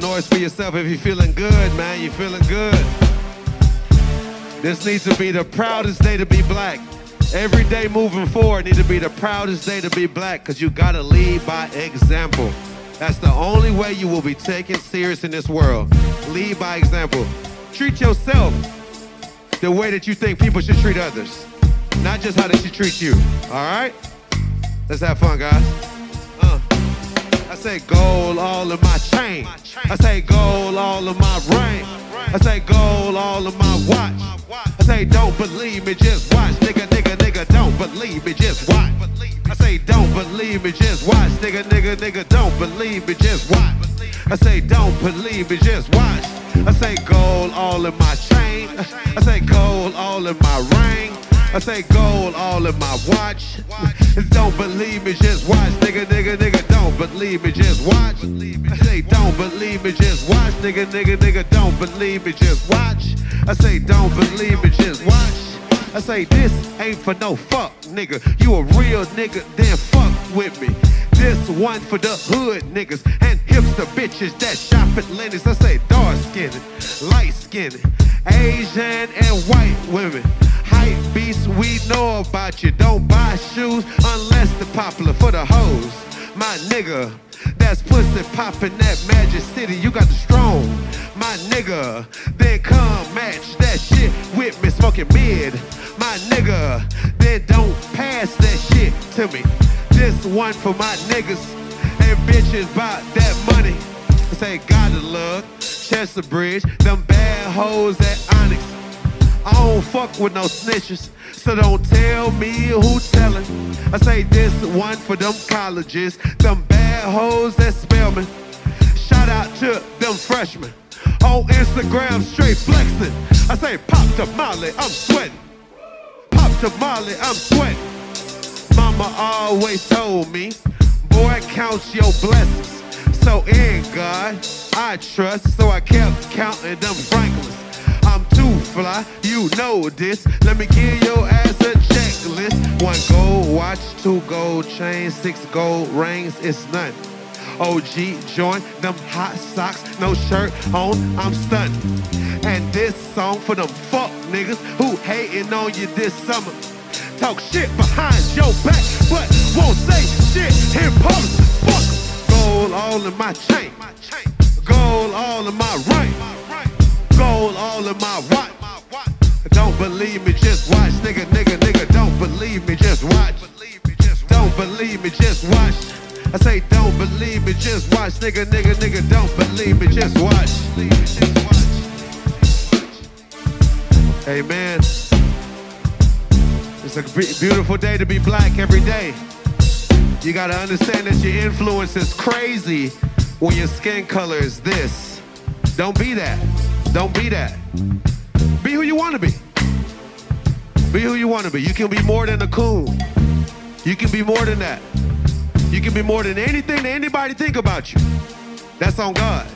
some noise for yourself if you're feeling good, man. You're feeling good. This needs to be the proudest day to be black. Every day moving forward needs to be the proudest day to be black, because you got to lead by example. That's the only way you will be taken serious in this world. Lead by example. Treat yourself the way that you think people should treat others, not just how they should treat you, all right? Let's have fun, guys. I say gold all in my chain. I say gold all in my ring. I say gold all in my watch. I say don't believe me, just watch. Nigga, nigga, nigga, don't believe me, just watch. I say don't believe me, just watch. Nigga, nigga, nigga, don't believe me, just watch. I say don't believe me, just watch. I say gold all in my chain. I say gold all in my ring. I say gold all in my watch. Don't believe me, just watch. Nigga, nigga, nigga, don't believe me, just watch. I say don't believe me, just watch. Nigga, nigga, nigga, don't believe me, just watch. I say don't believe me, just watch. I say this ain't for no fuck, nigga. You a real nigga, then fuck with me. This one for the hood niggas and hipster bitches that shop at Lenny's. I say dark skinned, light skinned, Asian and white women. Hype beasts, we know about you. Don't buy shoes unless they're popular for the hoes. My nigga, that's pussy poppin' that Magic City. You got the strong, my nigga. Then come match that shit with me smoking mid, my nigga. Then don't pass that shit to me. This one for my niggas and bitches about that money. I say gotta love Chester Bridge, them bad hoes at Onyx. I don't fuck with no snitches, so don't tell me who telling. I say this one for them colleges, them bad hoes at Spelman. Shout out to them freshmen on Instagram, straight flexing. I say pop the Molly, I'm sweating. Pop the Molly, I'm sweating. Mama always told me, boy, count your blessings. So in God I trust, so I kept counting them Franklins. I'm too fly, you know this. Let me give your ass a checklist. 1 gold watch, 2 gold chains, 6 gold rings, it's none. OG joint, them hot socks, no shirt on, I'm stunned. And this song for them fuck niggas who hating on you this summer. Talk shit behind your back, but won't say shit in public. Fuck. Gold all in my chain. Gold all in my ring. Gold all in my watch. Don't believe me, just watch. Nigga, nigga, nigga, don't believe me, just watch. Don't believe me, just watch. I say don't believe me, just watch. Nigga, nigga, nigga, don't believe me, just watch. Amen. It's a beautiful day to be black every day. You gotta understand that your influence is crazy when your skin color is this. Don't be that. Don't be that. Be who you wanna be. Be who you wanna be. You can be more than a coon. You can be more than that. You can be more than anything that anybody think about you. That's on God.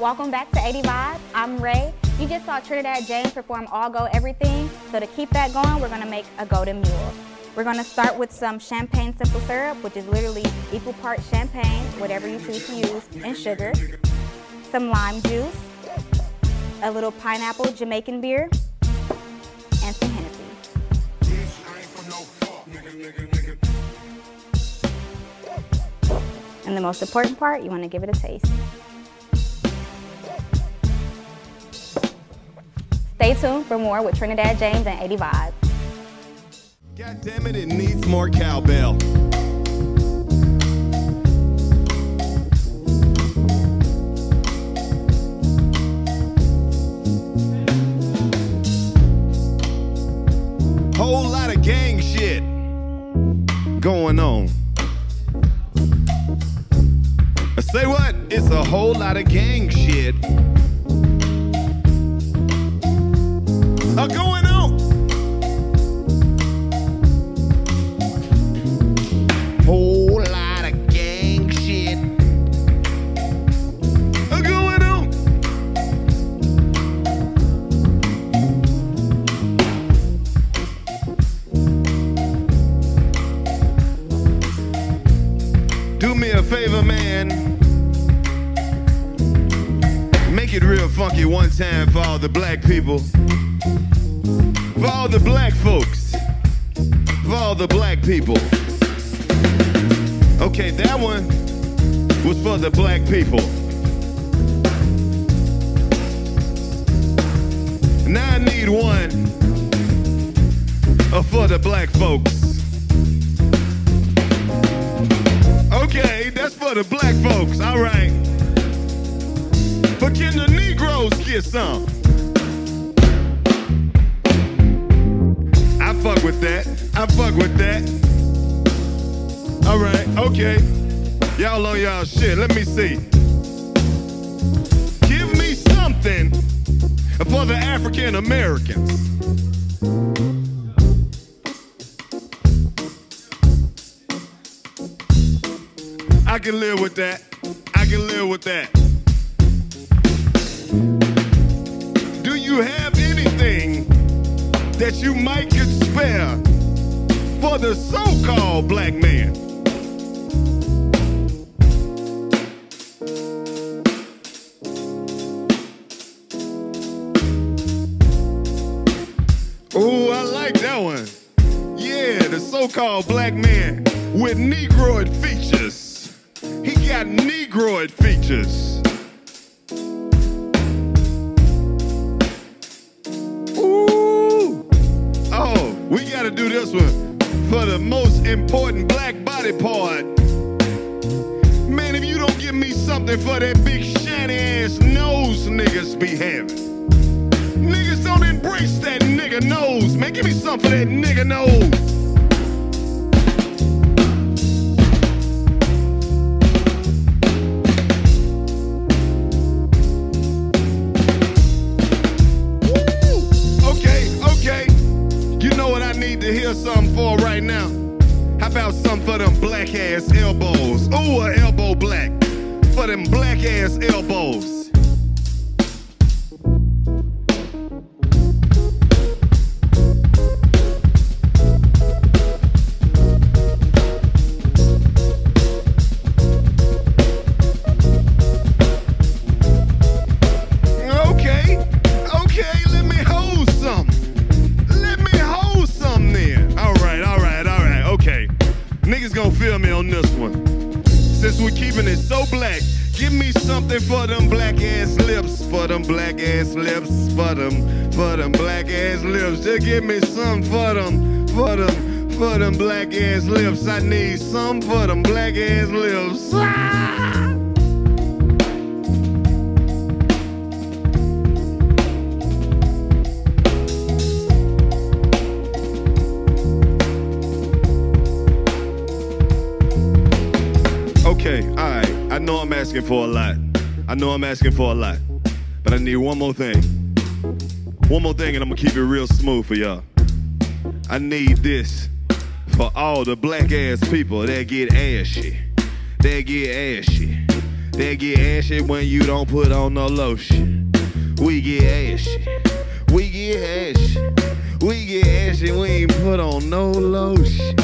Welcome back to 80 Vibe. I'm Ray. You just saw Trinidad James perform All Gold Everything. So to keep that going, we're going to make a golden mule. We're going to start with some champagne simple syrup, which is literally equal parts champagne, whatever you choose to use, and sugar. Some lime juice, a little pineapple Jamaican beer, and some Hennessy. And the most important part, you want to give it a taste. Stay tuned for more with Trinidad James and 80 Vibe. God damn it, it needs more cowbell. Whole lot of gang shit going on. Say what? It's a whole lot of gang shit going on. Whole lot of gang shit going on. Do me a favor, man. Make it real funky one time for all the black people, for all the black folks, for all the black people. Okay, that one was for the black people. Now I need one for the black folks. Okay, that's for the black folks, all right. But can the Negroes get some? I fuck with that. I fuck with that. All right, okay. Y'all on y'all shit. Let me see. Give me something for the African Americans. I can live with that. I can live with that. Do you have anything that you might could spare for the so-called black man? Oh, I like that one. Yeah, the so-called black man with Negroid features. He got Negroid features. We gotta do this one for the most important black body part. Man, if you don't give me something for that big shiny ass nose niggas be having. Niggas don't embrace that nigga nose, man. Give me something for that nigga nose. Woo! Okay. You know what I need to hear something for right now? How about something for them black-ass elbows? Ooh, an elbow black. For them black-ass elbows. Okay, let me hold something. Niggas gonna feel me on this one. Since we're keeping it so black, give me something for them black-ass lips, for them black-ass lips, for them black-ass lips. Just give me something for them black-ass lips. I need something for them black-ass lips. Ah! Okay, all right, I know I'm asking for a lot. But I need one more thing. And I'm gonna keep it real smooth for y'all. I need this for all the black-ass people that get ashy. They get ashy when you don't put on no lotion. We get ashy. We get ashy when we ain't put on no lotion.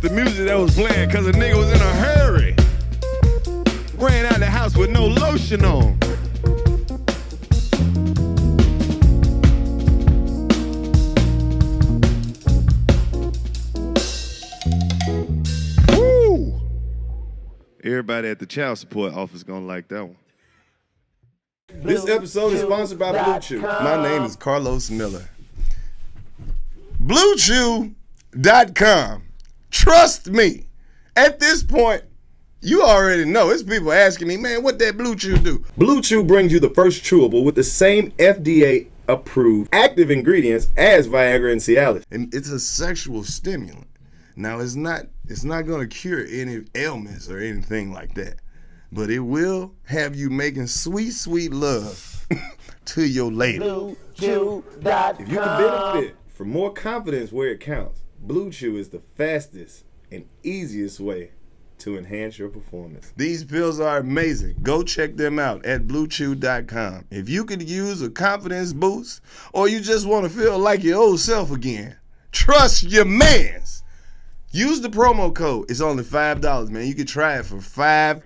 The music that was playing because a nigga was in a hurry. Ran out of the house with no lotion on. everybody at the child support office gonna like that one. This episode is sponsored by Blue Chew. My name is Karlous Miller. BlueChew.com. Trust me, at this point, you already know. It's people asking me, man, what that Blue Chew do? Blue Chew brings you the first chewable with the same FDA-approved active ingredients as Viagra and Cialis. And it's a sexual stimulant. Now, it's not going to cure any ailments or anything like that, but it will have you making sweet, sweet love to your lady. BlueChew.com. If you can benefit from more confidence where it counts, Blue Chew is the fastest and easiest way to enhance your performance. These pills are amazing. Go check them out at BlueChew.com. If you could use a confidence boost or you just want to feel like your old self again, trust your mans. Use the promo code. It's only $5, man. You can try it for $5.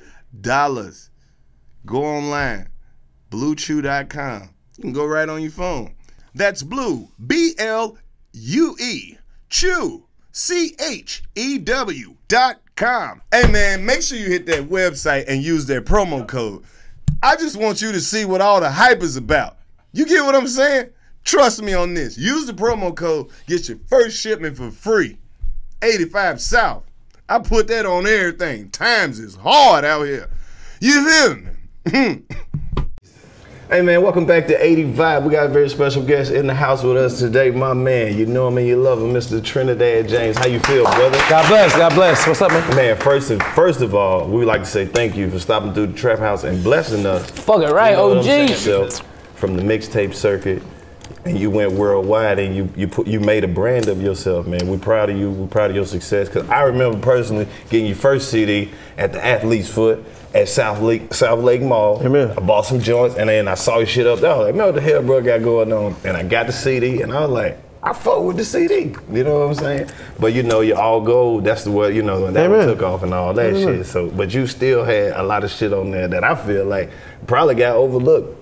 Go online, BlueChew.com. You can go right on your phone. That's Blue, B-L-U-E, Chew, C-H-E-W.com. Hey, man, make sure you hit that website and use their promo code. I just want you to see what all the hype is about. You get what I'm saying? Trust me on this. Use the promo code. Get your first shipment for free. 85 South. I put that on everything. Times is hard out here. You feel me? Hey man, welcome back to 80 Vibe. We got a very special guest in the house with us today, my man. You know him and you love him, Mr. Trinidad James. How you feel, brother? God bless, God bless. What's up, man? Man, first of all, we would like to say thank you for stopping through the Trap House and blessing us. Fuck it, right, OG. From the mixtape circuit, and you went worldwide, and you made a brand of yourself, man. We're proud of you. We're proud of your success. Cause I remember personally getting your first CD at the Athlete's Foot. At South Lake Mall. Amen. I bought some joints and then I saw your shit up there. I was like, man, what the hell bro got going on? And I got the CD and I was like, I fuck with the CD. You know what I'm saying? But you know, you're all gold. That's the word, you know, and that one took off and all that shit. So, but you still had a lot of shit on there that I feel like probably got overlooked.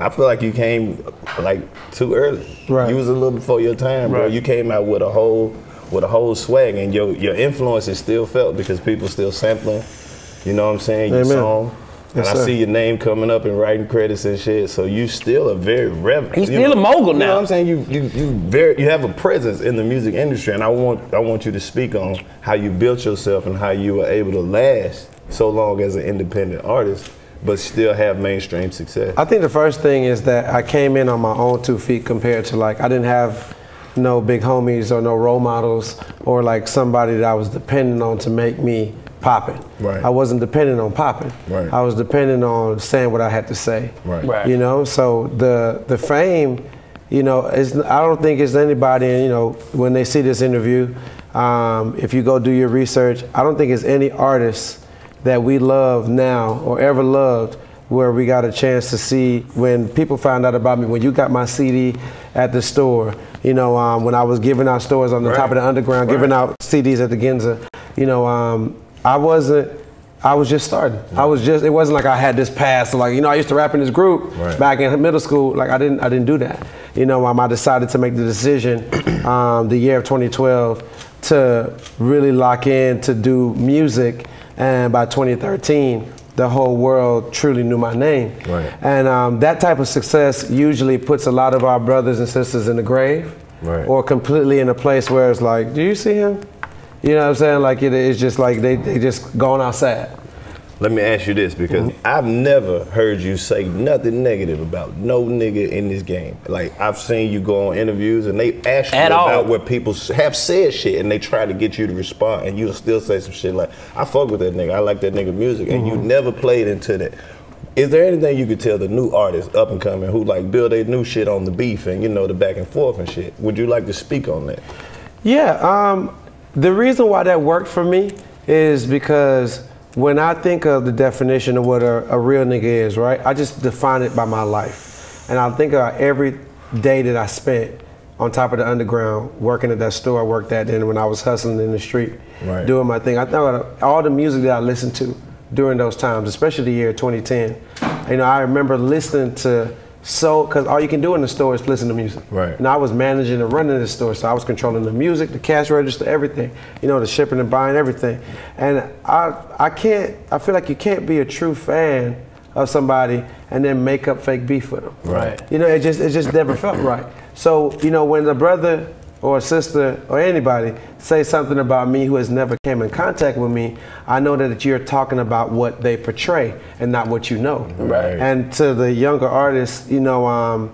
I feel like you came like too early. Right. You was a little before your time, bro. Right. You came out with a whole swag and your influence is still felt because people still sampling. You know what I'm saying? Your song. And yes, I see your name coming up and writing credits and shit. So you still a very relevant. You're still a mogul now. You know what I'm saying? You have a presence in the music industry. And I want you to speak on how you built yourself and how you were able to last so long as an independent artist, but still have mainstream success. I think the first thing is that I came in on my own two feet compared to like, I didn't have no big homies or no role models or like somebody that I was dependent on to make me popping. Right. I wasn't dependent on popping. Right. I was dependent on saying what I had to say. Right. Right. You know, so the fame, you know, I don't think it's anybody, you know, when they see this interview, if you go do your research, I don't think it's any artist that we love now or ever loved where we got a chance to see when people found out about me, when you got my CD at the store, you know, when I was giving out stores on the top of the underground, giving out CDs at the Ginza, you know, I was just starting. Right. It wasn't like I had this past, like, you know, I used to rap in this group back in middle school. Like I didn't do that. You know, I decided to make the decision the year of 2012 to really lock in to do music. And by 2013, the whole world truly knew my name. Right. And that type of success usually puts a lot of our brothers and sisters in the grave or completely in a place where it's like, do you see him? You know what I'm saying? Like it's just like they just gone outside. Let me ask you this, because I've never heard you say nothing negative about no nigga in this game. Like I've seen you go on interviews and they ask you about where people have said shit and they try to get you to respond and you'll still say some shit like, I fuck with that nigga, I like that nigga music, and you never played into that. Is there anything you could tell the new artists up and coming who like build their new shit on the beef and you know the back and forth and shit? Would you like to speak on that? Yeah, the reason why that worked for me is because when I think of the definition of what a real nigga is, right, I just define it by my life. And I think about every day that I spent on top of the underground, working at that store I worked at, and when I was hustling in the street, doing my thing. I thought about all the music that I listened to during those times, especially the year 2010. You know, I remember listening to So, because all you can do in the store is listen to music. Right. And I was managing and running the store, so I was controlling the music, the cash register, everything. You know, the shipping and buying, everything. And I feel like you can't be a true fan of somebody and then make up fake beef with them. Right. You know, it just never felt right. So, you know, when a brother or a sister or anybody say something about me who has never came in contact with me, I know that you're talking about what they portray and not what you know. Right. And to the younger artists, you know,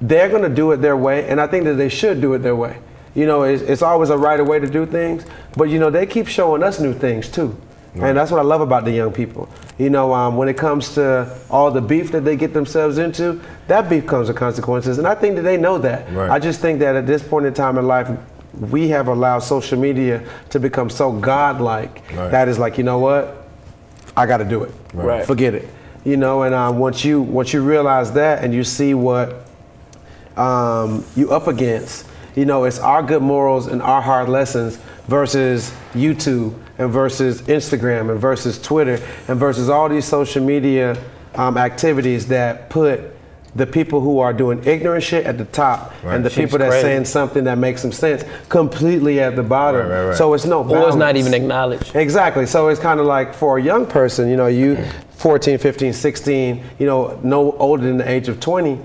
they're gonna do it their way, and I think that they should do it their way. You know, it's always a right way to do things, but you know, they keep showing us new things too. Right. And that's what I love about the young people. You know, when it comes to all the beef that they get themselves into, that beef comes with consequences, and I think that they know that. Right. I just think that at this point in time in life, we have allowed social media to become so godlike that is like, you know what, I got to do it. Right. Forget it. You know, and once you realize that and you see what you up against, you know, it's our good morals and our hard lessons versus YouTube and versus Instagram and versus Twitter and versus all these social media activities that put the people who are doing ignorant shit at the top and the people that's saying something that makes some sense completely at the bottom. Right. So it's no balance. Or it's not even acknowledged. Exactly. So it's kind of like for a young person, you know, you 14, 15, 16, you know, no older than the age of 20,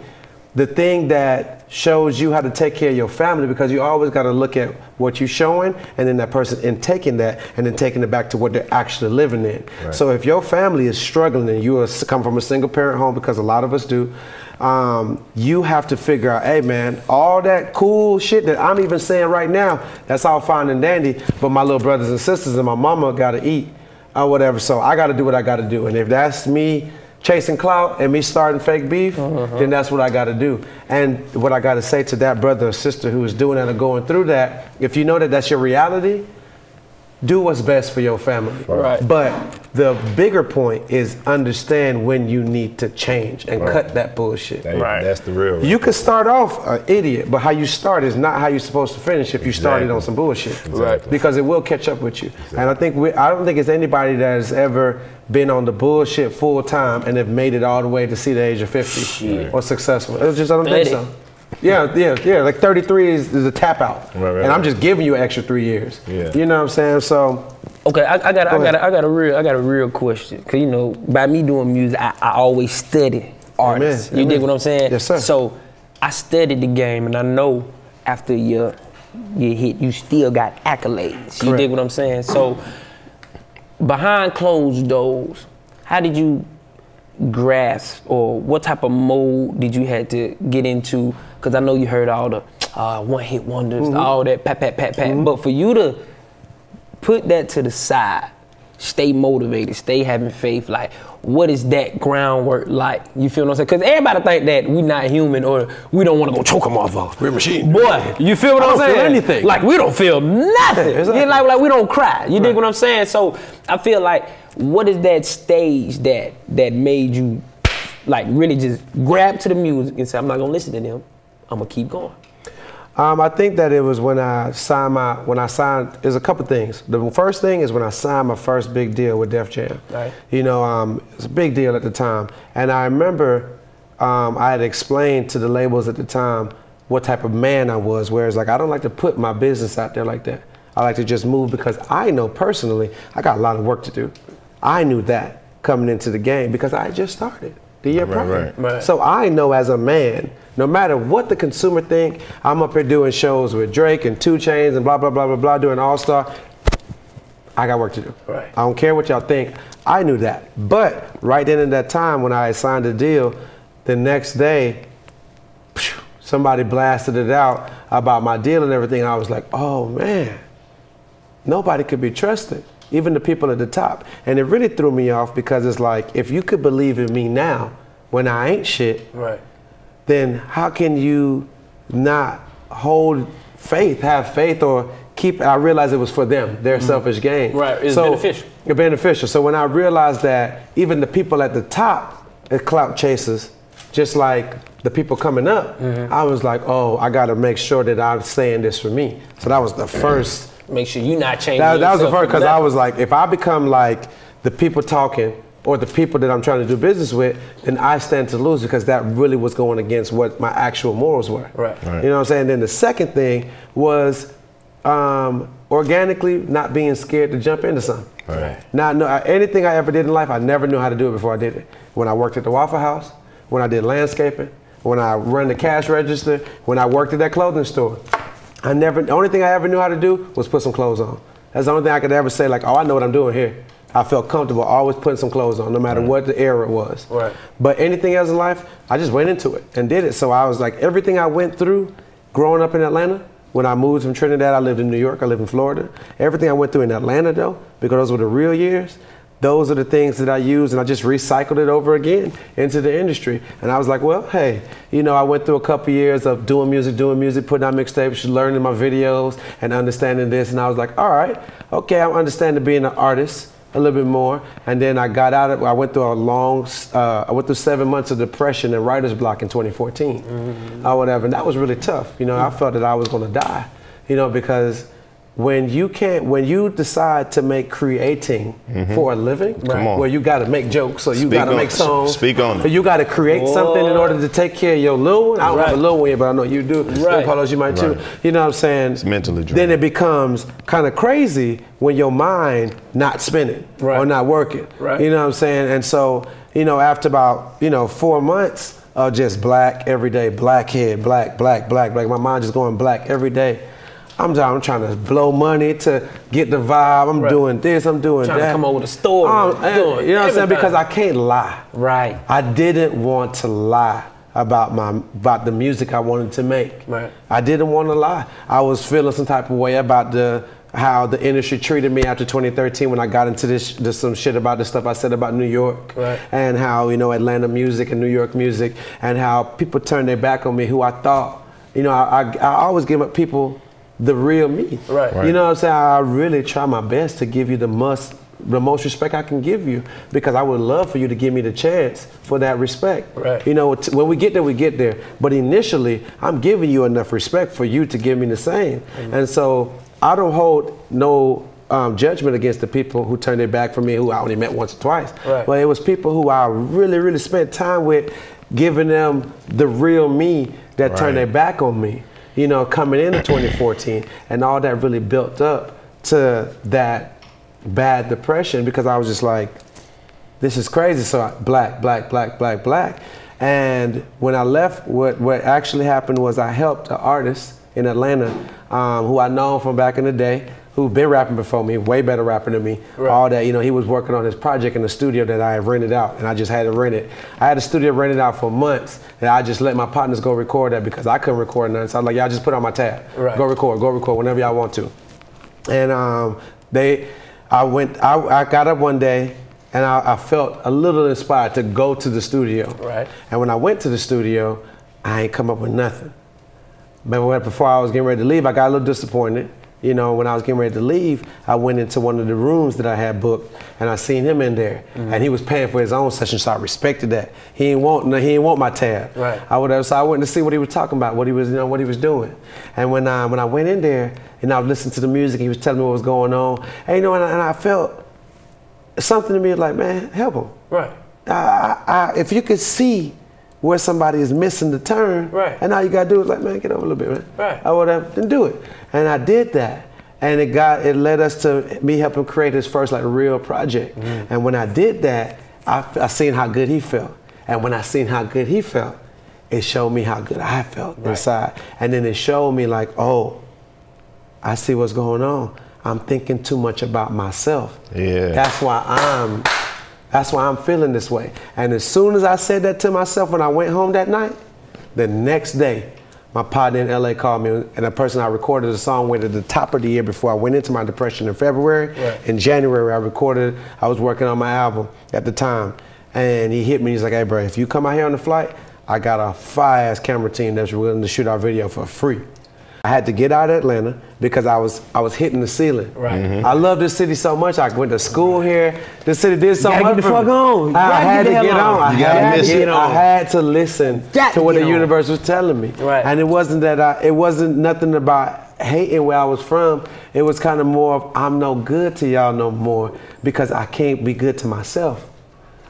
the thing that shows you how to take care of your family, because you always got to look at what you're showing and then that person in taking that and then taking it back to what they're actually living in. Right. So if your family is struggling and you come from a single parent home, because a lot of us do, you have to figure out, hey man, all that cool shit that I'm even saying right now, that's all fine and dandy, but my little brothers and sisters and my mama got to eat or whatever, so I got to do what I got to do. And if that's me chasing clout and me starting fake beef, then that's what I got to do. And what I got to say to that brother or sister who is doing that or going through that, if you know that that's your reality, do what's best for your family. Right. But the bigger point is understand when you need to change and cut that bullshit. That's the real. You could start off an idiot, but how you start is not how you're supposed to finish if you started on some bullshit. Right. Because it will catch up with you. Exactly. And I think I don't think it's anybody that has ever been on the bullshit full time and have made it all the way to see the age of 50 or successful. It's just, I don't think so. Yeah. Like 33 is a tap out, and I'm just giving you an extra 3 years. Yeah. You know what I'm saying? So, okay, I got a real question. Cause you know, by me doing music, I always study artists. Amen. You dig what I'm saying? Yes, sir. So, I studied the game, and I know after your hit, you still got accolades. Correct. You dig what I'm saying? So, behind closed doors, how did you grasp, or what type of mode did you had to get into? Because I know you heard all the one hit wonders, all that pat. But for you to put that to the side, stay motivated, stay having faith, like what is that groundwork like? You feel what I'm saying? Because everybody think that we not human or we don't want to go choke them off of. We're a machine. Boy, you feel what I'm saying? Feel anything. Like we don't feel nothing. Exactly. Like we don't cry. You dig what I'm saying? So I feel like, what is that stage that made you like really just grab to the music and say, I'm not gonna listen to them, I'm gonna keep going? I think that it was when I signed, there's a couple things. The first thing is when I signed my first big deal with Def Jam. Right. You know, it's a big deal at the time. And I remember I had explained to the labels at the time what type of man I was, whereas like, I don't like to put my business out there like that. I like to just move because I know personally, I got a lot of work to do. I knew that coming into the game because I just started the year prior. Right. So I know as a man, no matter what the consumer think, I'm up here doing shows with Drake and 2 Chainz and blah, blah, blah, doing All-Star. I got work to do. Right. I don't care what y'all think. I knew that. But right then at that time when I signed the deal, the next day, somebody blasted it out about my deal and everything. I was like, oh man, nobody could be trusted. Even the people at the top. And it really threw me off because it's like, if you could believe in me now when I ain't shit, then how can you not hold faith, have faith, or keep, I realized it was for them, their selfish gain. Right, it's beneficial. It's beneficial. So when I realized that even the people at the top are clout chasers, just like the people coming up, I was like, oh, I gotta make sure that I'm saying this for me. So that was the first. Make sure you're not changing. That was the first, because I was like, if I become like the people talking or the people that I'm trying to do business with, then I stand to lose, because that really was going against what my actual morals were. Right. Right. You know what I'm saying? And then the second thing was organically not being scared to jump into something. Right. Now, no, anything I ever did in life, I never knew how to do it before I did it. When I worked at the Waffle House, when I did landscaping, when I run the cash register, when I worked at that clothing store, I never, the only thing I ever knew how to do was put some clothes on. That's the only thing I could ever say, like, oh, I know what I'm doing here. I felt comfortable always putting some clothes on, no matter what the era was. Right. But anything else in life, I just went into it and did it. So I was like, everything I went through growing up in Atlanta, when I moved from Trinidad, I lived in New York, I lived in Florida. Everything I went through in Atlanta, though, because those were the real years, those are the things that I used, and I just recycled it over again into the industry. And I was like, well, hey, you know, I went through a couple years of doing music, putting out mixtapes, learning my videos, and understanding this. And I was like, all right, okay, I understand being an artist a little bit more. And then I got out of, I went through a long, I went through 7 months of depression and writer's block in 2014 or whatever. And that was really tough. You know, I felt that I was gonna die, you know, because when you decide to make creating for a living, where you gotta make jokes, or you gotta make songs, or you gotta create something in order to take care of your little one. I don't have a little one, but I know you do. Karlous, you might too. You know what I'm saying? It's mentally draining. Then it becomes kind of crazy when your mind not spinning or not working. Right. You know what I'm saying? And so, you know, after about 4 months of just black every day, blackhead, black, my mind just going black every day. I'm trying to blow money to get the vibe. I'm doing this, I'm doing that. Trying to come over the store. You know what I'm saying? Because I can't lie. Right. I didn't want to lie about the music I wanted to make. Right. I didn't want to lie. I was feeling some type of way about how the industry treated me after 2013 when I got into this some shit about the stuff I said about New York and how, you know, Atlanta music and New York music, and how people turned their back on me, who I thought, you know, I always give up people the real me. Right. You know what I'm saying? I really try my best to give you the most respect I can give you, because I would love for you to give me the chance for that respect. Right. You know, when we get there, we get there. But initially, I'm giving you enough respect for you to give me the same. And so I don't hold no judgment against the people who turned their back for me, who I only met once or twice. Right. But it was people who I really, really spent time with, giving them the real me that turned their back on me. You know, coming into 2014, and all that really built up to that bad depression, because I was just like, this is crazy. So I, black. And when I left, what actually happened was I helped an artist in Atlanta who I know from back in the day, who'd been rapping before me, way better rapping than me, all that. You know, he was working on his project in the studio that I had rented out, and I just had to rent it. I had a studio rented out for months, and I just let my partners go record that, because I couldn't record nothing. So I was like, y'all just put on my tab. Right. Go record whenever y'all want to. And I got up one day, and I felt a little inspired to go to the studio. Right. And when I went to the studio, I ain't come up with nothing. But before I was getting ready to leave, I got a little disappointed. You know, when I was getting ready to leave, I went into one of the rooms that I had booked, and I seen him in there, and he was paying for his own session, so I respected that. He didn't want my tab. Right. So I went to see what he was talking about, what he was doing. And when I went in there and I listened to the music, he was telling me what was going on, and you know, and I felt something to me like, man, help him. Right. If you could see where somebody is missing the turn, and all you gotta do is like, man, get over a little bit, man. Right. I would have, then do it. And I did that. And it led us to me helping create his first like real project. And when I did that, I seen how good he felt. And when I seen how good he felt, it showed me how good I felt inside. And then it showed me like, oh, I see what's going on. I'm thinking too much about myself. Yeah. That's why I'm feeling this way. And as soon as I said that to myself, when I went home that night, the next day, my partner in LA called me, and the person I recorded a song with at the top of the year before I went into my depression in February. In January, I was working on my album at the time. And he hit me, he's like, hey bro, if you come out here on the flight, I got a fire-ass camera team that's willing to shoot our video for free. I had to get out of Atlanta because I was hitting the ceiling. Right. I love this city so much. I went to school here. This city did so much for me. I had to listen to what the universe was telling me. Right. And it wasn't nothing about hating where I was from. It was kind of more of, I'm no good to y'all no more because I can't be good to myself.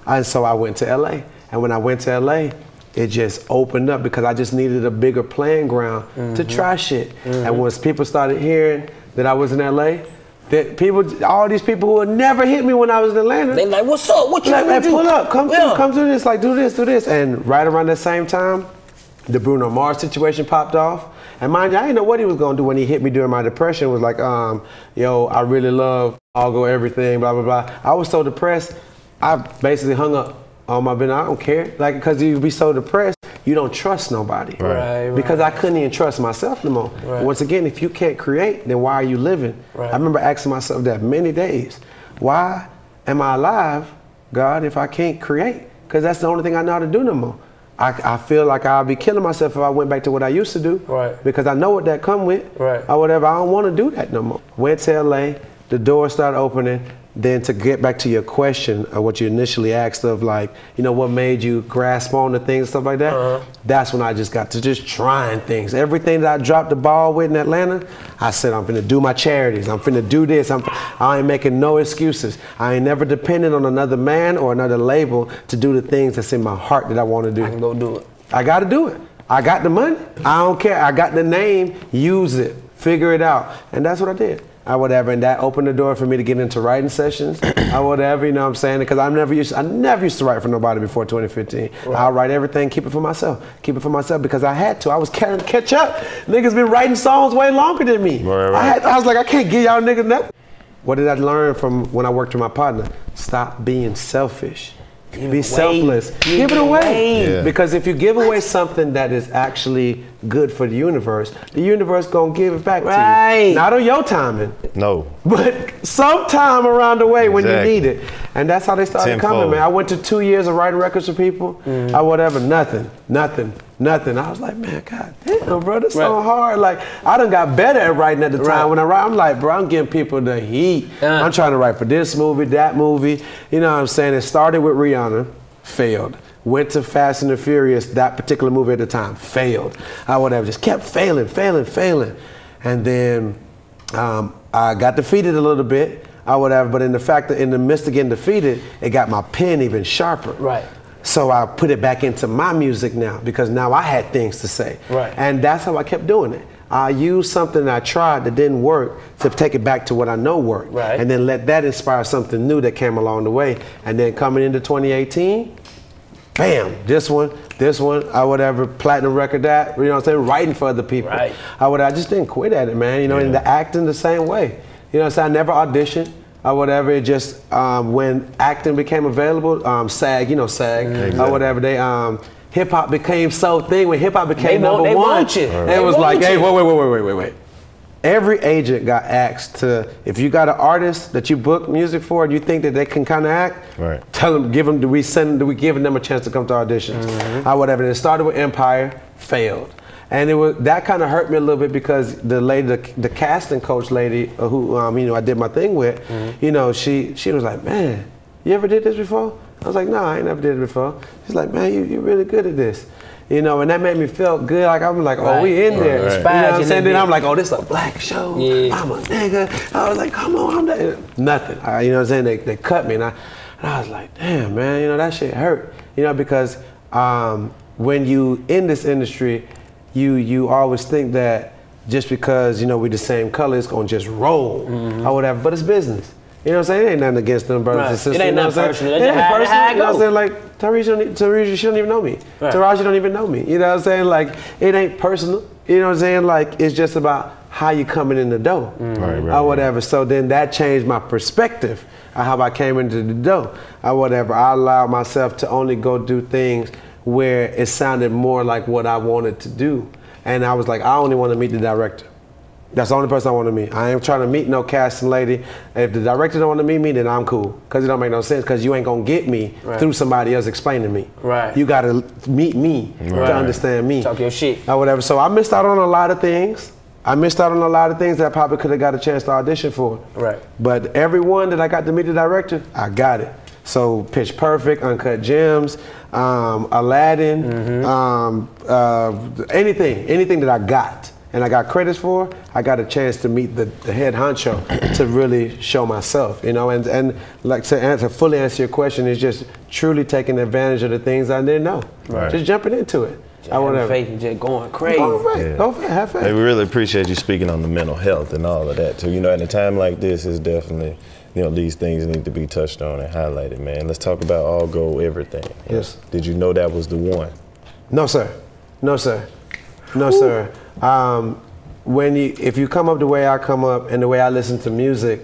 And so I went to LA. And when I went to LA, it just opened up because I just needed a bigger playing ground to try shit. And once people started hearing that I was in LA, that people, all these people who had never hit me when I was in Atlanta, they like, what's up? What you like, man, do? Pull up, come do this, like do this, do this. And right around that same time, the Bruno Mars situation popped off. And mind you, I didn't know what he was gonna do when he hit me during my depression. It was like, yo, I really love All Gold Everything, blah, blah, blah. I was so depressed, I basically hung up on my business. I don't care. Like, because you'd be so depressed, you don't trust nobody. Right. Because I couldn't even trust myself no more. Right. Once again, if you can't create, then why are you living? Right. I remember asking myself that many days. Why am I alive, God, if I can't create? Because that's the only thing I know how to do no more. I feel like I'd be killing myself if I went back to what I used to do, right, because I know what that come with, right, or whatever. I don't want to do that no more. Went to LA, the doors started opening. Then to get back to your question of what you initially asked of, like, you know, what made you grasp on to things, stuff like that, that's when I just got to just trying things. Everything that I dropped the ball with in Atlanta, I said, I'm finna do my charities, I'm finna do this, I ain't making no excuses. I ain't never dependent on another man or another label to do the things that's in my heart that I wanna do. I can go do it. I gotta do it. I got the money, I don't care. I got the name, use it, figure it out. And that's what I did. And that opened the door for me to get into writing sessions or whatever, you know what I'm saying? Because I never used to write for nobody before 2015. Right. I'll write everything, keep it for myself. Keep it for myself because I had to. I was trying to catch up. Niggas been writing songs way longer than me. Right, right. I was like, I can't give y'all niggas nothing. What did I learn from when I worked with my partner? Stop being selfish. Be selfless. Give it away. Yeah. Because if you give away something that is actually good for the universe gonna give it back to you. Not on your timing. No. But sometime around the way when you need it. And that's how they started coming, man. I went to 2 years of writing records for people. I whatever, nothing. I was like, man, God damn, bro, that's so hard. Like, I done got better at writing at the time. When I write, I'm like, bro, I'm giving people the heat. I'm trying to write for this movie, that movie. You know what I'm saying? It started with Rihanna, failed. Went to Fast and the Furious, that particular movie at the time, failed. I would have just kept failing. And then I got defeated a little bit, but in the fact that in the midst of getting defeated, it got my pen even sharper. Right. So I put it back into my music now because now I had things to say. Right. And that's how I kept doing it. I used something I tried that didn't work to take it back to what I know worked. Right. And then let that inspire something new that came along the way. And then coming into 2018, bam, this one, platinum record that, you know what I'm saying, writing for other people. Right. I just didn't quit at it, man, you know, and the acting the same way. You know what I'm saying, I never auditioned. It just when acting became available, SAG, you know, SAG, they hip hop became so thing. When hip hop became number one, it was like, hey, wait. Every agent got asked to, if you got an artist that you book music for and you think that they can kind of act, tell them, do we give them a chance to come to auditions? It started with Empire, failed. And it was, that kind of hurt me a little bit because the lady, the casting coach lady who you know, I did my thing with, you know, she was like, man, you ever did this before? I was like, no, I ain't never did it before. She's like, man, you're really good at this. You know, and that made me feel good. Like, I'm like, oh, we in there. Right. You know what I'm saying? Then I'm like, oh, this is a black show. Yeah. I'm a nigga. I was like, come on, I'm that. Nothing. You know what I'm saying? They cut me. And I was like, damn, man, you know, that shit hurt. You know, because when you in this industry, you always think that just because, you know, we the same color, it's gonna just roll or whatever, but it's business. You know what I'm saying? It ain't nothing against them brothers and sisters. It ain't nothing personal. It ain't personal. You know what I'm saying? Like, Taraji, she don't even know me. Right. Taraji don't even know me. You know what I'm saying? Like, it ain't personal. You know what I'm saying? Like, it's just about how you coming in the door or whatever. So then that changed my perspective of how I came into the door or whatever. I allowed myself to only go do things where it sounded more like what I wanted to do. And I was like, I only want to meet the director. That's the only person I want to meet. I ain't trying to meet no casting lady. If the director don't want to meet me, then I'm cool. Because it don't make no sense, because you ain't going to get me through somebody else explaining me. Right. You got to meet me to understand me. Talk your shit. Or whatever. So I missed out on a lot of things. I missed out on a lot of things that I probably could have got a chance to audition for. Right. But everyone that I got to meet the director, I got it. So Pitch Perfect, Uncut Gems, Aladdin, anything that I got. and I got credits for, I got a chance to meet the head honcho to really show myself, you know. And like to fully answer your question, is just truly taking advantage of the things I didn't know. Right. Just jumping into it. I want to faith and just going crazy. All right, yeah. Go for it, have faith. Hey, we really appreciate you speaking on the mental health and all of that too. You know, at a time like this, it's definitely, you know, these things need to be touched on and highlighted, man. Let's talk about All Gold Everything. Yes. Did you know that was the one? No, sir. No, sir. No, sir. If you come up the way I come up and the way I listen to music,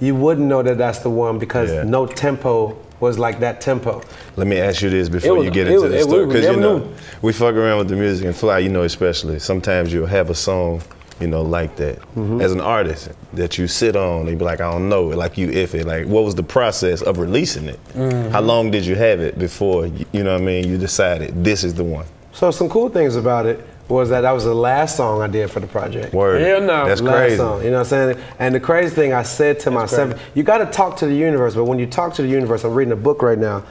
you wouldn't know that that's the one because no tempo was like that tempo. Let me ask you this before you get into the story, because you know we fuck around with the music and fly, you know, especially. Sometimes you'll have a song, you know, like that. Mm-hmm. As an artist that you sit on, they be like, I don't know, like you iffy. Like, what was the process of releasing it? Mm-hmm. How long did you have it before, you know what I mean, you decided this is the one? So some cool things about it was that was the last song I did for the project. Word. Yeah, no. That's crazy. Last song, you know what I'm saying? And the crazy thing I said to myself, you got to talk to the universe, but when you talk to the universe, I'm reading a book right now.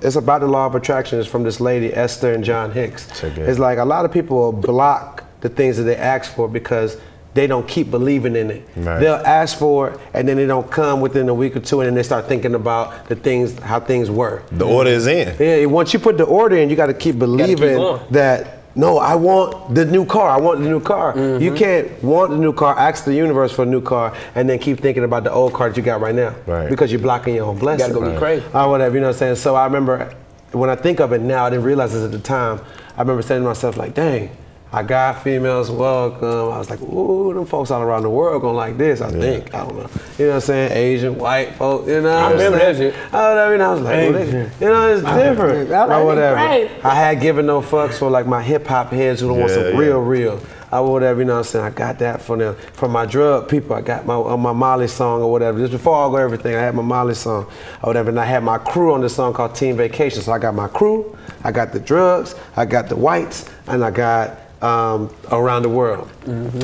It's about the law of attraction. It's from this lady, Esther and John Hicks. It's like a lot of people block the things that they ask for because they don't keep believing in it. Right. They'll ask for it, and then it don't come within a week or two, and then they start thinking about the things, how things were. The order is in. Yeah, once you put the order in, you got to keep believing that. No, I want the new car. I want the new car. Mm-hmm. You can't want the new car, ask the universe for a new car, and then keep thinking about the old car that you got right now. Right. Because you're blocking your own blessing. You gotta go be crazy. Or whatever, you know what I'm saying? So I remember, when I think of it now, I didn't realize this at the time, I remember saying to myself, like, dang, I got females welcome. I was like, ooh, them folks all around the world gonna like this, I think. I don't know. You know what I'm saying? Asian, white folks, you know. I remember Asian. I mean, I was like, Asian. You know, it's different. Or whatever. Right. I had given no fucks for like my hip hop heads who don't want some real. Or whatever, you know what I'm saying? I got that from them. From my drug people, I got my Molly song or whatever. Just before All Gold Everything, I had my Molly song or whatever. And I had my crew on this song called Team Vacation. So I got my crew, I got the drugs, I got the whites, and I got around the world,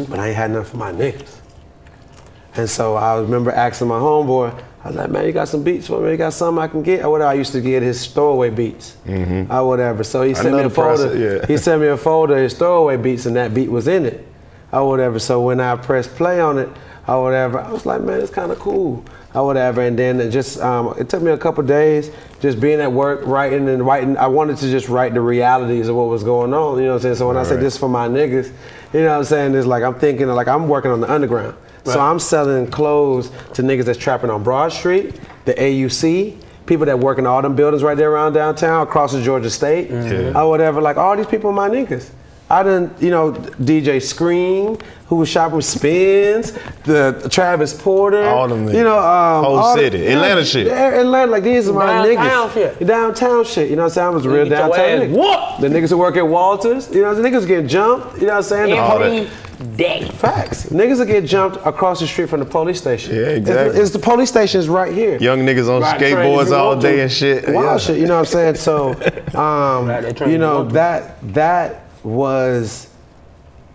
but I ain't had nothing for my niggas. And so I remember asking my homeboy, I was like, man, you got some beats for me? You got something I can get? Or whatever, I used to get his throwaway beats, or whatever. So he sent me a folder. Yeah. He sent me a folder, his throwaway beats, and that beat was in it, or whatever. So when I pressed play on it, or whatever, I was like, man, it's kind of cool, or whatever. And then it just, it took me a couple days just being at work, writing. I wanted to just write the realities of what was going on, you know what I'm saying? So when I say this for my niggas, you know what I'm saying? It's like, I'm thinking, like, I'm working on the underground. Right. So I'm selling clothes to niggas that's trapping on Broad Street, the AUC, people that work in all them buildings right there around downtown, across the Georgia State, or whatever. Like, all these people are my niggas. I done, you know, DJ Scream, who was shopping with Spins, the Travis Porter, all them niggas. You know, whole city, Atlanta shit. Atlanta, like these are my niggas. Downtown shit, you know what I'm saying? I was a real downtown nigga. What? The niggas who work at Walters, you know, the niggas getting jumped, you know what I'm saying? Every day. Facts. Niggas will get jumped across the street from the police station. Yeah, exactly. It's the police station's right here. Young niggas on skateboards all day and shit. Wild shit, you know what I'm saying? So, you know, that was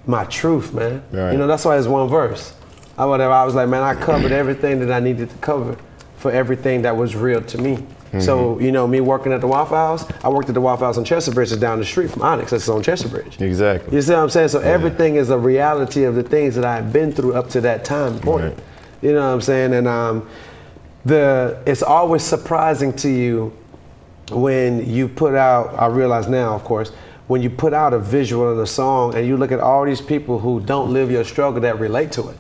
my truth, man. Right. You know, that's why it's one verse. I was like, man, I covered everything that I needed to cover for everything that was real to me. So, you know, me working at the Waffle House, I worked at the Waffle House on Chester Bridge, it's down the street from Onyx, that's on Chester Bridge. Exactly. You see what I'm saying? So everything is a reality of the things that I had been through up to that time point. Right. You know what I'm saying? And it's always surprising to you when you put out, I realize now, of course, when you put out a visual of the song and you look at all these people who don't live your struggle that relate to it.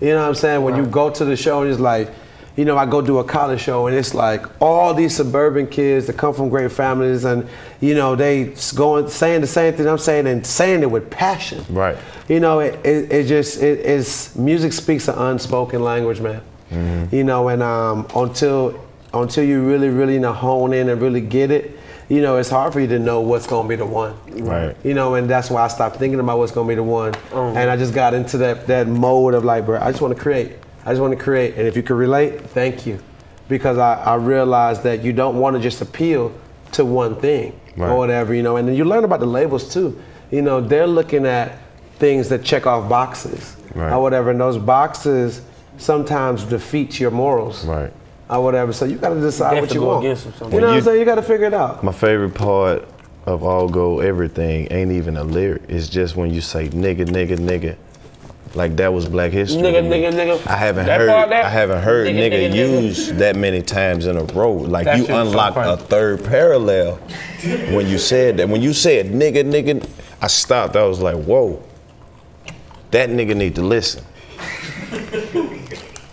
You know what I'm saying? When you go to the show and it's like, you know, I go do a college show and it's like all these suburban kids that come from great families and, you know, they going saying the same thing I'm saying and saying it with passion. Right. You know, it just music speaks an unspoken language, man. You know, and until you really, you know, hone in and really get it, you know, it's hard for you to know what's gonna be the one. Right. You know, and that's why I stopped thinking about what's gonna be the one. And I just got into that mode of like, bro, I just wanna create. I just wanna create. And if you can relate, thank you. Because I realized that you don't wanna just appeal to one thing or whatever, you know. And then you learn about the labels too. You know, they're looking at things that check off boxes or whatever. And those boxes sometimes defeat your morals. Right. Or whatever, so you gotta decide what you want. You know what I'm saying? You gotta figure it out. My favorite part of All Gold Everything ain't even a lyric. It's just when you say nigga, nigga, nigga. Like that was Black history. Nigga, nigga, nigga. I haven't heard nigga, nigga used nigga. That many times in a row. Like that you unlocked a third parallel when you said that. When you said nigga, nigga, I stopped. I was like, whoa. That nigga need to listen.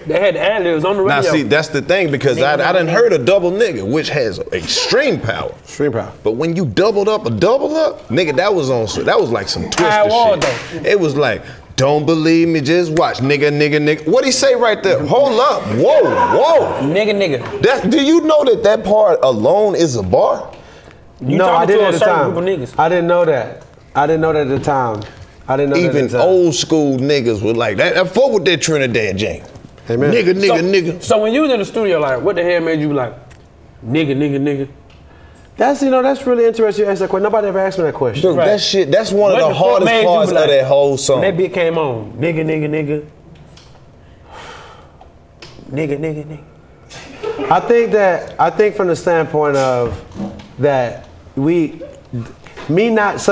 They had ad-libs on the radio. Now see, that's the thing, because I done heard a double nigga, which has extreme power. Extreme power. But when you doubled up, nigga, that was like some twisted shit. It was like, don't believe me, just watch, nigga, nigga, nigga. What he say right there? Hold up, whoa, whoa, nigga, nigga. Do you know that part alone is a bar? No, I didn't at the time. I didn't know that. I didn't know that at the time. I didn't know that at the time. Even old school niggas were like that. I fuck with that Trinidad James. Amen. Nigga, nigga, nigga. So when you was in the studio, like, what the hell made you like, nigga, nigga, nigga? That's, you know, that's really interesting. You ask that question. Nobody ever asked me that question. Dude, right. That shit, that's one of the hardest parts of that whole song. When that beat came on, nigga, nigga, nigga. Nigga, nigga, nigga. I think from the standpoint of that me not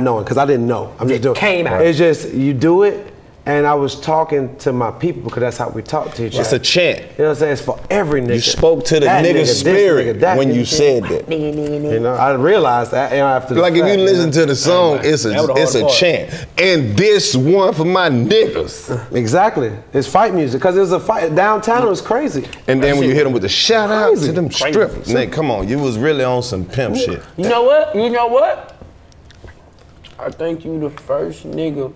knowing, because I didn't know. I'm just doing it. Came out. It's just, you do it. And I was talking to my people because that's how we talk to each other. It's a chant. You know what I'm saying? It's for every nigga. You spoke to the nigga spirit when you said that. You know, I realized that after the fact. Like if you listen to the song, it's a chant. And this one for my niggas. Exactly. It's fight music because it was a fight downtown. It was crazy. And then when you hit them with the shout out to them strippers, nigga, come on, you was really on some pimp shit. You know what? You know what? I think you the first nigga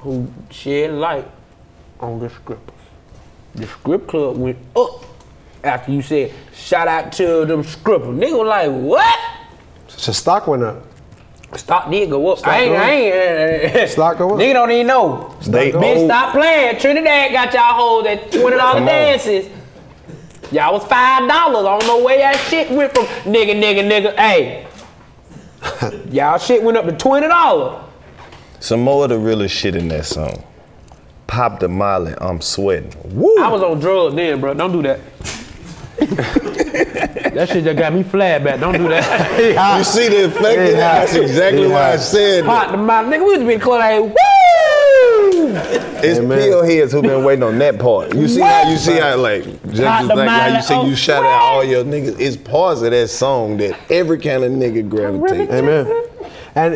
who shed light on the scrippers. The script club went up after you said, shout out to them scrippers. Nigga was like, what? So stock went up. Stock did go up. I ain't. Stock go up. Nigga don't even know. Bitch, stop playing. Trinidad got y'all hoes at $20 dances. Y'all was $5. I don't know where that shit went from. Nigga, nigga, nigga. Hey. Y'all shit went up to $20. Some more of the realest shit in that song. Pop the Molly, I'm sweating. Woo! I was on drugs then, bro. Don't do that. That shit just got me flat back. Don't do that. You see the effect? That's exactly why I said Pop the Molly. Nigga, we used to be called like, woo! It's pill heads who been waiting on that part. You see how like just like how you say you shout out all your niggas. It's parts of that song that every kind of nigga gravitates. Amen. And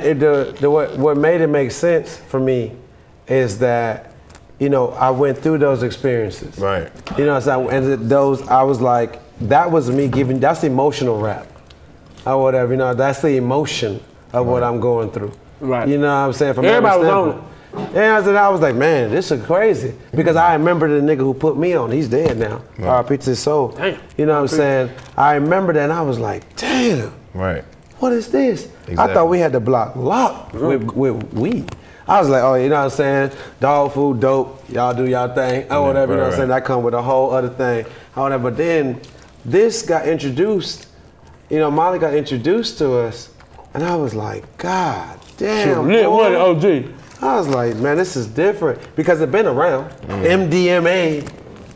what made it make sense for me is that, you know, I went through those experiences. Right. You know what I'm saying? And those, I was like, that was me giving, that's emotional rap or whatever, you know, that's the emotion of what I'm going through. Right. You know what I'm saying? From everybody was on it. And I was like, man, this is crazy. Because I remember the nigga who put me on, he's dead now. Right. RIP to his soul. Damn. You know what I'm saying? I remember that and I was like, damn. Right. What is this? Exactly. I thought we had the block locked with weed. I was like, oh, you know what I'm saying? Dog food, dope, y'all do y'all thing. Oh, whatever, you know what I'm saying? That come with a whole other thing. However, but then this got introduced, you know, Molly got introduced to us, and I was like, God damn. OG. I was like, man, this is different. Because it been around. MDMA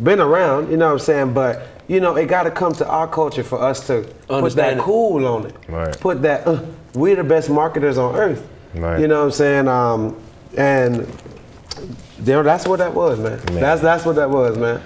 been around, you know what I'm saying? But you know, it gotta come to our culture for us to put that cool on it. Right. Put that, we're the best marketers on earth. Right. You know what I'm saying? And that's what that was, man. That's what that was, man.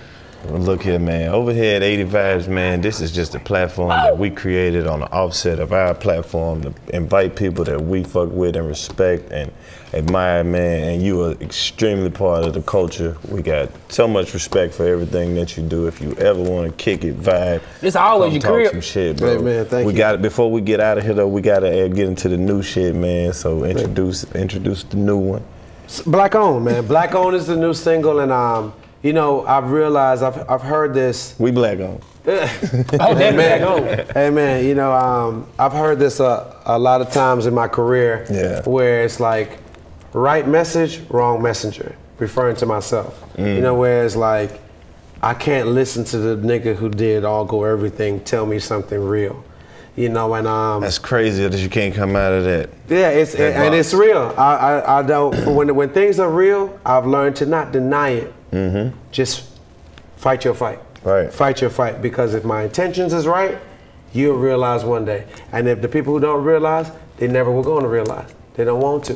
Well, look here, man. Over here at 80 Vibes, man, this is just a platform that we created on the offset of our platform to invite people that we fuck with and respect and admire, man. And you are extremely part of the culture. We got so much respect for everything that you do. If you ever want to kick it, vibe, it's always your career. Talk some shit, bro. Hey, man, thank you. Before we get out of here, though, we got to get into the new shit, man. So introduce the new one. Black Owned, man. Black Owned is the new single, and you know, I've realized, I've heard this. We Black Owned. Hey, man, you know, I've heard this a lot of times in my career where it's like, right message, wrong messenger, referring to myself. You know, where it's like, I can't listen to the nigga who did All Go Everything tell me something real. You know, and that's crazy that you can't come out of that. Yeah, and it's real. I don't, when things are real, I've learned to not deny it. Just fight your fight. Right. Fight your fight, because if my intentions is right, You'll realize one day. And if the people who don't realize, they never were going to realize. They don't want to.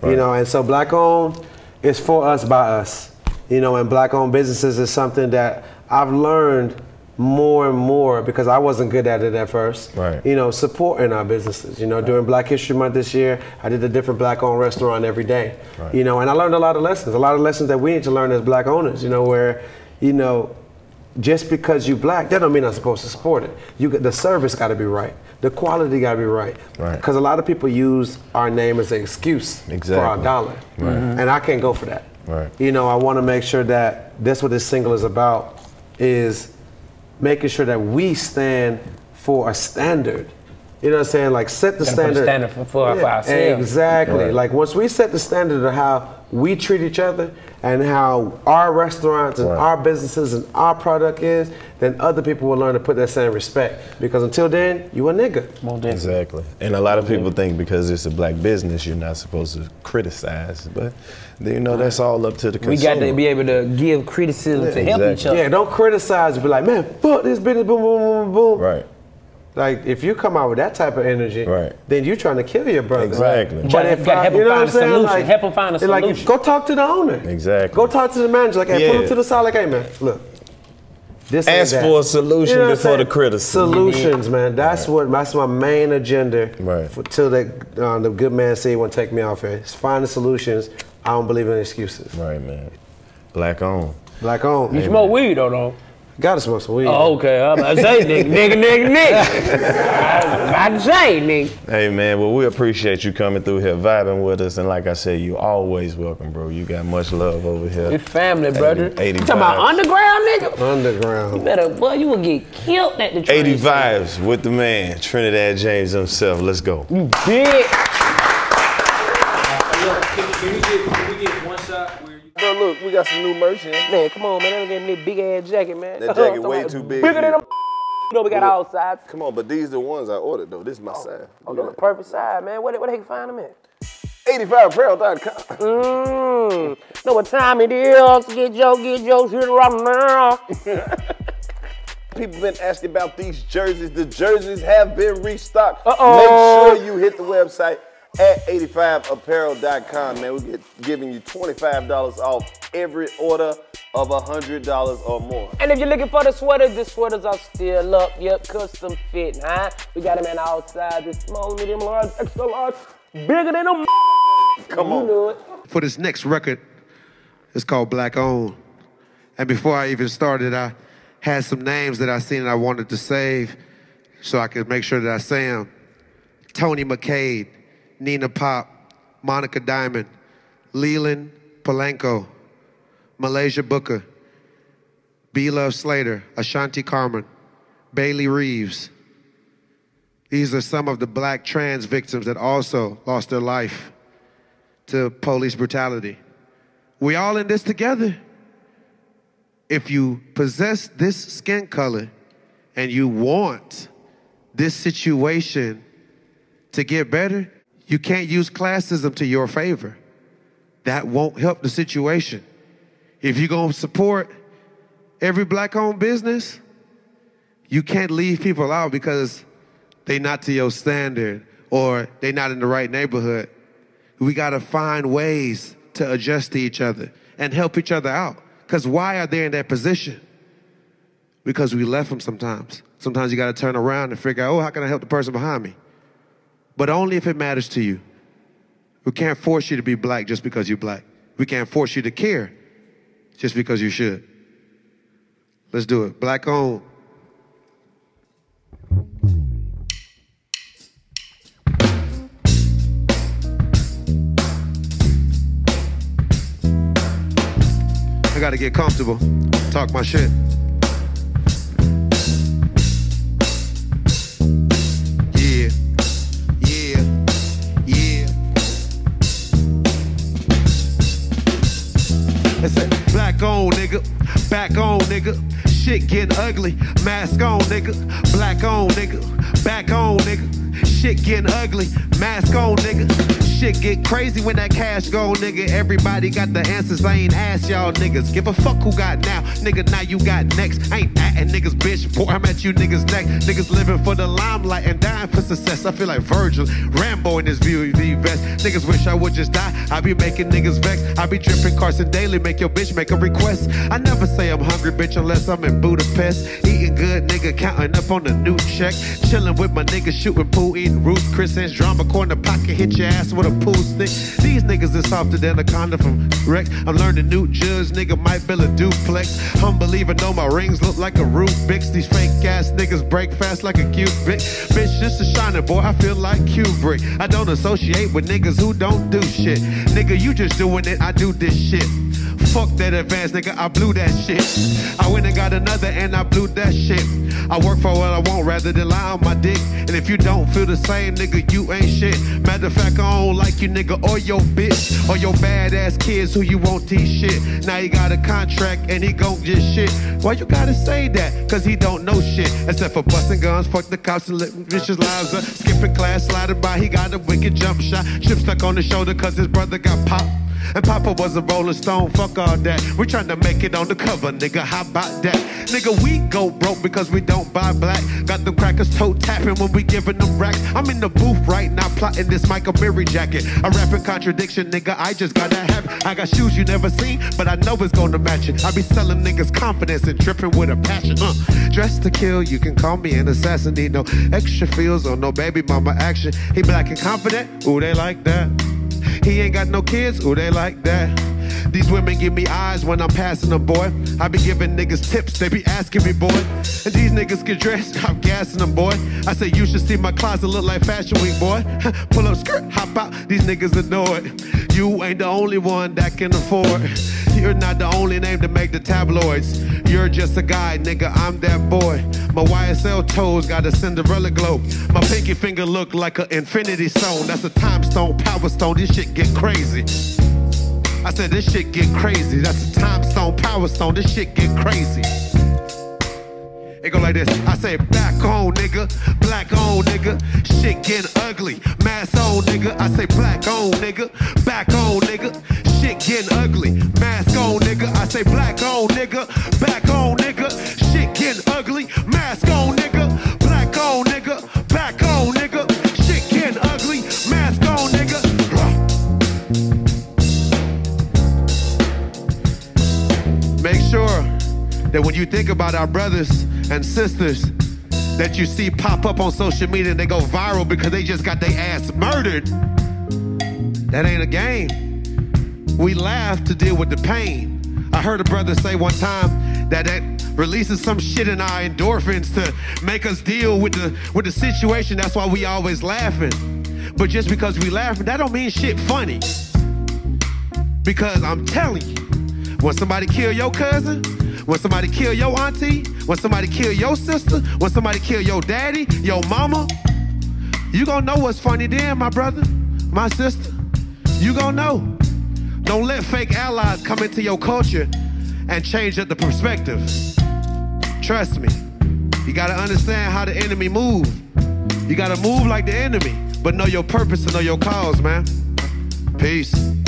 Right. You know, and so Black Owned is for us by us. You know, and Black Owned businesses is something that I've learned more and more because I wasn't good at it at first. Right. You know, supporting our businesses. You know, during Black History Month this year, I did a different Black-owned restaurant every day. Right. You know, and I learned a lot of lessons. A lot of lessons that we need to learn as Black owners. You know, where, you know, just because you Black, that don't mean I'm supposed to support it. You the service got to be right. The quality got to be right. Right. Because a lot of people use our name as an excuse for our dollar. Right. And I can't go for that. Right. You know, I want to make sure that that's what this single is about, is making sure that we stand for a standard. You know what I'm saying? Like, set the standard. For ourselves. Exactly. Right. Like, once we set the standard of how we treat each other and how our restaurants and our businesses and our product is, then other people will learn to put that same respect. Because until then, you a nigga. Exactly. And a lot of people think because it's a Black business, you're not supposed to criticize. But, you know, that's all up to the consumer. We got to be able to give criticism to help each other. Yeah, don't criticize. Be like, man, fuck this business, boom, boom, boom, boom. Right. Like, if you come out with that type of energy, then you're trying to kill your brother. Exactly. But if I, you know what I'm saying? Like, help him find a solution. Like, go talk to the owner. Exactly. Go talk to the manager. Like, hey, pull him to the side. Like, hey, man, look. This ask for a solution before the criticism. Solutions, man. That's what. That's my main agenda. Right. Till the good man said he won't take me off here. It's find the solutions. I don't believe in excuses. Right, man. Black owned. Black owned. You smoke weed though. Gotta smoke some weed. Oh, okay. I'm about to say, nigga. I'm about to say, nigga. Hey, man, well, we appreciate you coming through here, vibing with us. And like I said, you always welcome, bro. You got much love over here. It's family, brother. 80 you talking about underground, nigga? Underground. You better, boy, you would get killed at the train. 80 Vibes with the man, Trinidad James himself. Let's go. You big. Can we get one shot? Bro, look, we got some new merch here. Man, come on, man. They don't give me that big-ass jacket, man. That jacket way too big. Bigger than them. You know, we got all sides. Come on, but these the ones I ordered, though. This is my size. Oh, the perfect size, man. Where they can find them at? 85apparel.com. Know what time it is. Get yours here right now. People been asking about these jerseys. The jerseys have been restocked. Make sure you hit the website at 85apparel.com, man. We're giving you $25 off every order of $100 or more. And if you're looking for the sweaters are still up. Yep, custom fit, huh? We got them in all sizes, small, medium, large, extra large, bigger than them. Come on. You know it. For this next record, it's called Black Owned. And before I even started, I had some names that I seen and I wanted to save so I could make sure that I say them. Tony McCade, Nina Pop, Monica Diamond, Leland Polanco, Malaysia Booker, B-Love Slater, Ashanti Carmen, Bailey Reeves. These are some of the Black trans victims that also lost their life to police brutality. We all in this together. If you possess this skin color and you want this situation to get better, you can't use classism to your favor. That won't help the situation. If you're going to support every Black-owned business, you can't leave people out because they're not to your standard or they're not in the right neighborhood. We got to find ways to adjust to each other and help each other out. Because why are they in that position? Because we left them sometimes. Sometimes you got to turn around and figure out, oh, how can I help the person behind me? But only if it matters to you. We can't force you to be Black just because you're Black. We can't force you to care just because you should. Let's do it. Black Owned. I gotta get comfortable, talk my shit. Black on, nigga. Back on, nigga. Shit getting ugly. Mask on, nigga. Black on, nigga. Back on, nigga. Shit getting ugly. Mask on, nigga. shit get crazy when that cash go, nigga. Everybody got the answers, I ain't asked y'all niggas. Give a fuck who got now, nigga, now you got next. I ain't at niggas, bitch, boy, I'm at you niggas neck. Niggas living for the limelight and dying for success. I feel like Virgil, Rambo in this VV vest. Niggas wish I would just die, I be making niggas vex. I be dripping Carson Daly, make your bitch make a request. I never say I'm hungry, bitch, unless I'm in Budapest. Eating good, nigga, counting up on the new check. Chilling with my niggas, shooting pool, eating roots. Chris Hans drama, corner pocket, hit your ass with a pool stick. These niggas is softer than a condom from Wreck. I'm learning new judge, nigga, might build a duplex. Unbeliever, know my rings look like a Rubik's. These fake ass niggas break fast like a Kubrick. Bitch, this is shining, boy, I feel like Kubrick. I don't associate with niggas who don't do shit. Nigga, you just doing it, I do this shit. Fuck that advance, nigga, I blew that shit. I went and got another and I blew that shit. I work for what I want rather than lie on my dick. And if you don't feel the same, nigga, you ain't shit. Matter of fact, I don't like you, nigga, or your bitch, or your badass kids who you won't teach shit. Now he got a contract and he gon' get shit. Why you gotta say that? Cause he don't know shit. Except for busting guns, fuck the cops and living vicious lives up. Skipping class, sliding by, he got a wicked jump shot. Chip stuck on his shoulder cause his brother got popped. And Papa was a Rolling Stone, fuck all that. We tryna make it on the cover, nigga, how about that? Nigga, we go broke because we don't buy black. Got them crackers toe tapping when we giving them racks. I'm in the booth right now plotting this Michael Berry jacket. A rapping contradiction, nigga, I just gotta have it. I got shoes you never seen, but I know it's gonna match it. I be selling niggas confidence and tripping with a passion. Dressed to kill, you can call me an assassin. Need no extra feels or no baby mama action. He black and confident, ooh, they like that. He ain't got no kids, ooh, they like that. These women give me eyes when I'm passing them, boy. I be giving niggas tips, they be asking me, boy. And these niggas get dressed, I'm gassing them, boy. I say, you should see my closet look like Fashion Week, boy. Pull up skirt, hop out, these niggas annoyed. You ain't the only one that can afford. You're not the only name to make the tabloids. You're just a guy, nigga, I'm that boy. My YSL toes got a Cinderella glow. My pinky finger look like an infinity stone. That's a time stone, power stone, this shit get crazy. I said this shit get crazy. That's a time stone, power stone, this shit get crazy. It go like this, I say back on, nigga, black on, nigga, shit getting ugly, mass on, nigga, I say black on, nigga, back on, nigga, shit getting ugly, mask on, nigga, I say black on, nigga, back on, nigga, shit getting ugly, mask on, nigga, black on, nigga, back on, nigga, shit getting ugly, mask on, nigga. Make sure that when you think about our brothers and sisters that you see pop up on social media and they go viral because they just got their ass murdered, that ain't a game. We laugh to deal with the pain. I heard a brother say one time that releases some shit in our endorphins to make us deal with the situation. That's why we always laughing. But just because we laughing, that don't mean shit funny. Because I'm telling you, when somebody kill your cousin, when somebody kill your auntie, when somebody kill your sister, when somebody kill your daddy, your mama, you gonna know what's funny then, my brother, my sister. You gonna know. Don't let fake allies come into your culture and change up the perspective. Trust me, you gotta understand how the enemy move. You gotta move like the enemy, but know your purpose and know your cause, man. Peace.